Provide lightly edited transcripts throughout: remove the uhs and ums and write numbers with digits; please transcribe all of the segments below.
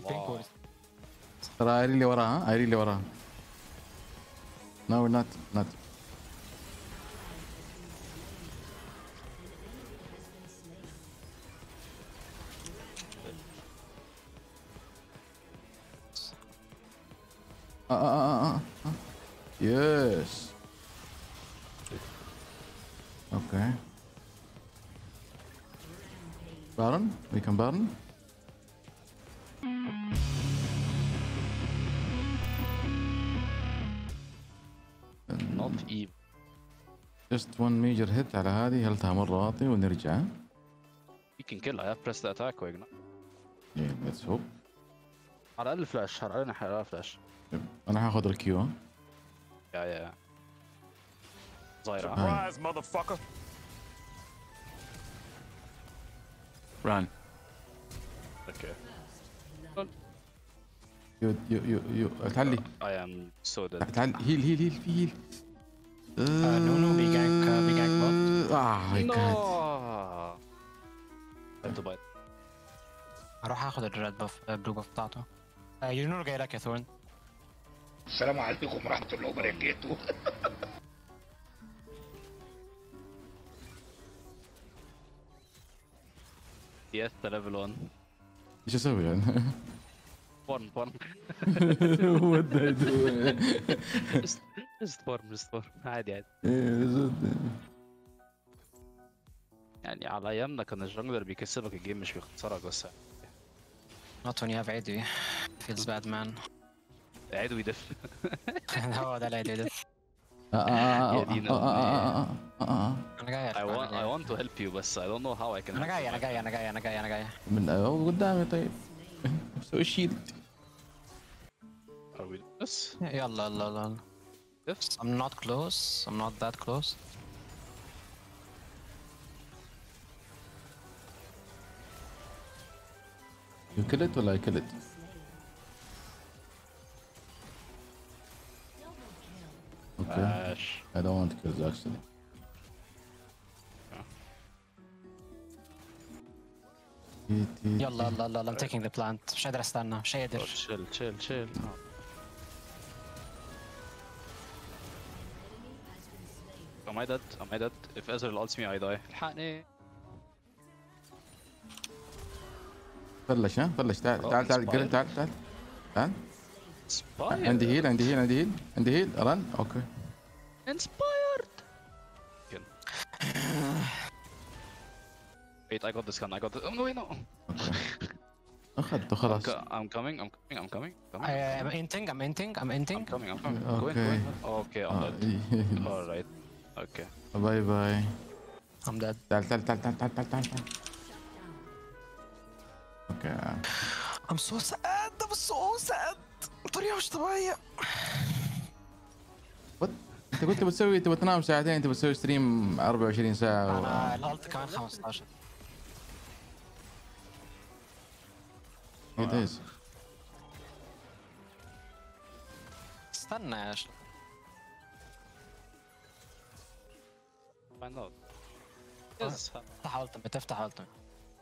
كويس ترى. عايرين لي وراها، عايرين لي وراها. نو نات نات. Yes. Okay. Baron, we can Baron. Not even. Just one major hit على هذه، هلتها مرة واطي ونرجع. You can kill. I have pressed the attack wagon. Yeah, let's hope. على الأقل فلاش، على الأقل نحرق فلاش. أنا هاخد الكيو. يا صايرة. Run. Okay. You. تعالي. I am so dead. تعالي. Heal. No. Big gank bot. Ah, my God. Have to bite. هروح اخد الريد باف البلو باف بتاعته. يونور جاي لك يا ثورن. السلام عليكم ورحمه الله وبركاته. يس ليفل 1. ايش اسوي يعني؟ فورم وات داي دو. استفور عادي. يعني على ايامنا كان الجنجلر بيكسبك الجيم مش بيخسرك بس. Not when you have عدوي. Feels bad man. عدوي دف. هو ده العدوي دف. أنا جاي. I want to help you بس I don't know how I can. أنا جاي. من قدامي طيب. سوي شيلد. Are we close؟ يلا. I'm not close. I'm not that close. You kill it or I kill it? Okay. I don't want kills actually. يلا I'm taking the plant. مش قادر استنى، مش قادر. Chill. Am I dead? If Ezreal ults me I die. الحقني. فلش تعال. عندي هيل رن اوكي. Inspired. Wait, I got this gun. Oh no. أخذته خلاص. I'm coming. I'm inting. I'm coming. Okay. I'm dead. All right. Okay. Bye. I'm dead. تعال. Okay. I'm so sad. بطريقة مش طبيعية. انت كنت بتسوي، انت بتنام ساعتين، انت بتسوي ستريم 24 ساعة. انا الالت كمان 15. ايه استنى يا شباب. افتح التمت، افتح التمت.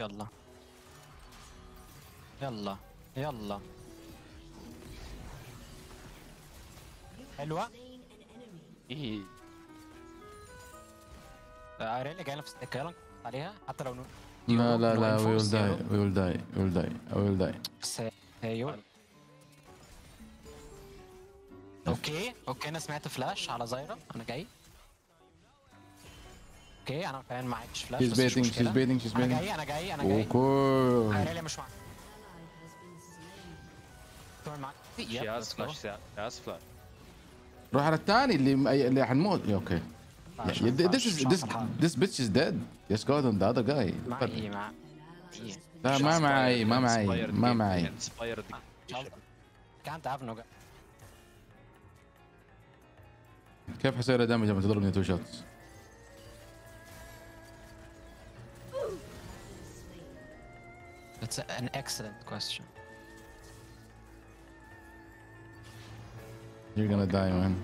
يلا. حلوة. ايه اريلي جاي نفس الكلام عليها حتى لو لا ويل داي. بس ايوه اوكي انا سمعت فلاش على زايرة، انا جاي. اوكي انا فاهم معاكش فلاش. شيز بيتنج. انا جاي. اوكي اريلي مش معاك. يا فلاش. روح على الثاني اللي حنموت. اوكي this bitch is dead. Just go on the other guy. ما معي. كانت عارف انه كيف حسير دامج لما تضربني 2 شوتس. That's an excellent question. You're gonna die, man.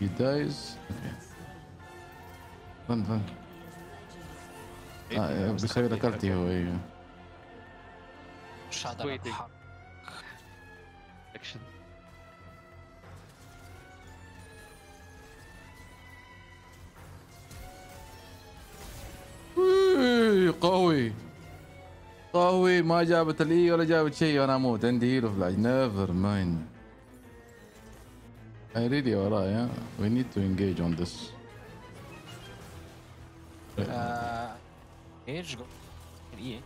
He dies. Okay. Run. بس ذكرته. ايوه مش هقدر اتحرك. اكشن قوي قوي، ما جابت الاي ولا جابت شيء وانا اموت. عندي هيلو فلاج. نيفر مايند. I really ورايا. We need to engage on this. ايش جو الاي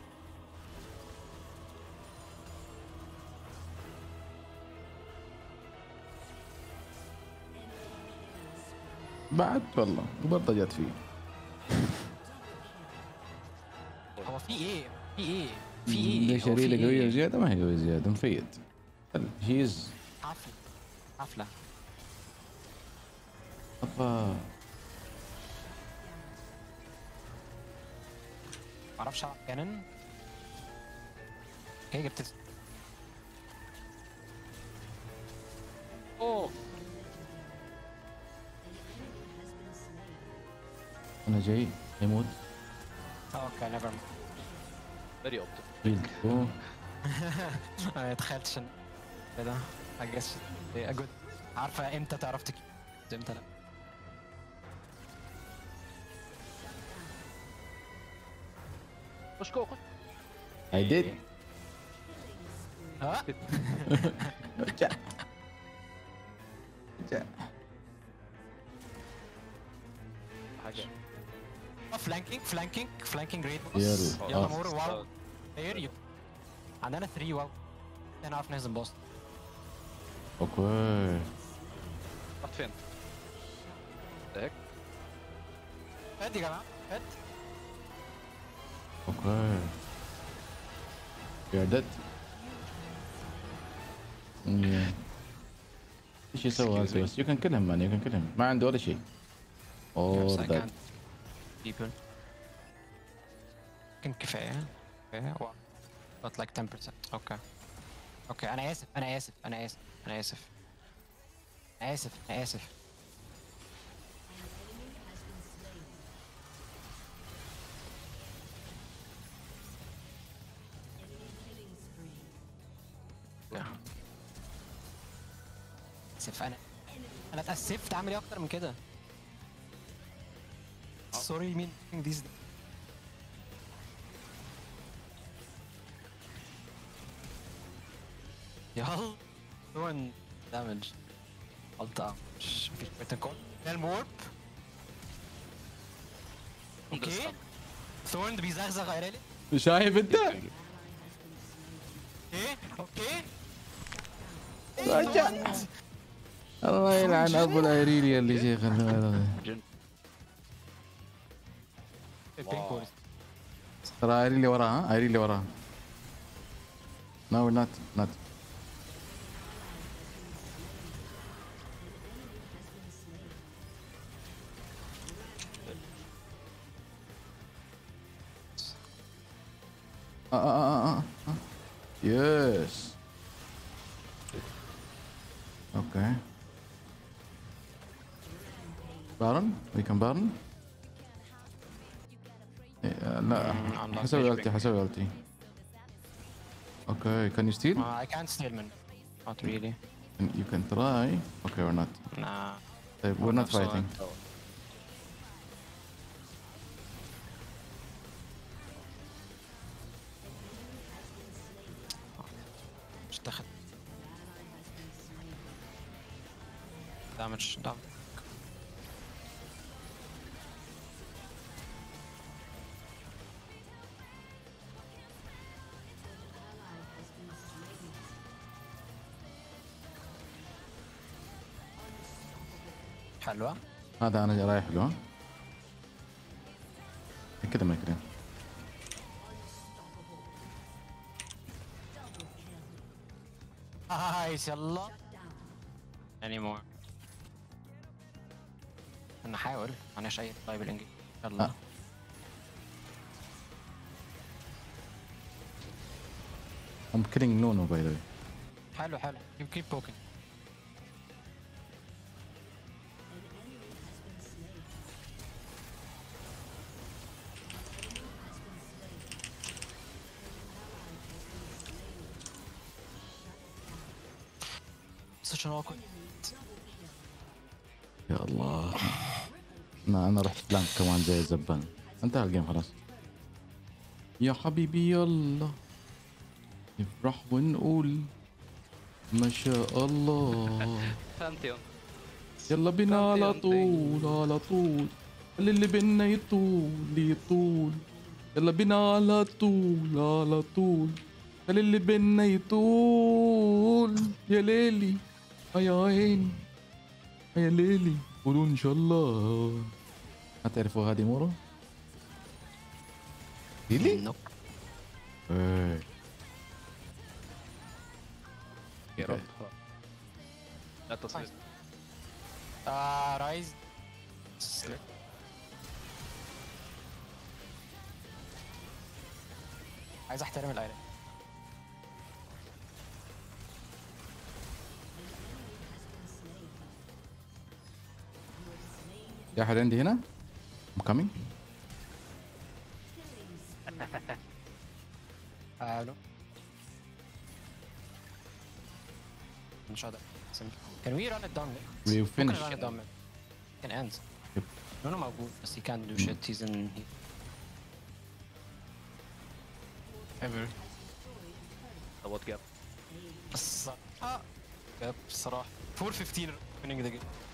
بعد والله برضه جت فيه. هو في ايه؟ في ايه؟ في ايه؟ ليش ريلة قوية زيادة؟ ما هي قوية زيادة، مفيد. هيز حفلة حفلة. أبا معرفش ألعب كانون. اوكي جبت. أوه أنا جاي هيموت. اوكي نيفر مايند. فيري اوبتيمال. ما تخيلتش كده. I guess a good. عارفة امتى تعرف تكيب امتى لا. خش جوه خش. I did. ها؟ جاء. جاء. حاجة. فلانكينج ريد بوس. يلا مور واو بلاير يو. عندنا 3 واو. نعرف نهزم بوس. اوكي. رحت فين؟ هيك. فات يا جماعة فات. اوكي. يو ار ديد. ايش يسوي هذا؟ يو كان كلهم مان، يو كان كلهم. ما عنده ولا شيء. اوه ذات. people كان كفاية و not like 10%. اوكي اوكي أنا آسف. أنا اتأسفت. أعمل إيه أكتر من كده؟ Sorry, mean this. Y'all, no one damaged. All damage. Better call. Then warp. Okay. Thorn بيزغزغ عيالي. شايف أنت؟ إيه؟ أوكي. رجع. الله يلعن أبو العيريلي اللي شيخنا. ترى عيري اللي وراها، عيري اللي وراها. نو نوت يس اوكي. بارن وي كان بارن. لا حسوي غلطي اوكي. كان يو ستيل؟ اي كانت ستيل من نوت ريلي. يو كان تراي. اوكي وير نوت. طيب وير نوت فايتنج. مش دخل دامج دامج. حلوة هذا. أنا رايح له كده ما يكرم. نايس يلا. اني مور. أنا حاول أنا شايف. طيب الإنجليزي يلا. I'm killing Nuno by the way. حلو حلو. You keep poking. such an awkward. يا الله. انا رحت بلانك كمان زي الزبان. انتهى الجيم خلاص. يا حبيبي يلا نفرح ونقول ما شاء الله. فهمتهم. يلا بينا على طول على طول. خلي اللي بينا يطول يطول. يلا بينا على طول على طول. خلي اللي بينا يطول. يا ليلي يا عيني يا ليلي قولوا ان شاء الله. هتعرفوا هادي مورو؟ ليلي؟ ايه يا رب لا تصير رايز عايز احترم الايران يا حد عندي هنا I'm coming الو مش هذا Can we run it down? We finish. Run it down. It can end. Yep. No, موجود بس he can't do shit. He's in. Ever. What gap? Gap. صراحة. 4:15 winning the game.